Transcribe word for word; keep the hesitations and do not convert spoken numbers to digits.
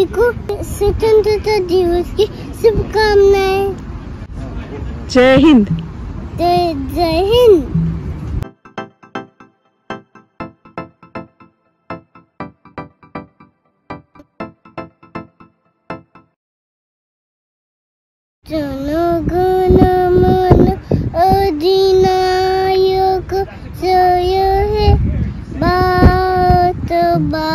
सभी को स्वतंत्रता दिवस की शुभकामनाएं। जय हिंद। जय हिंद। जनगण मन अधिनायक जय है भारत।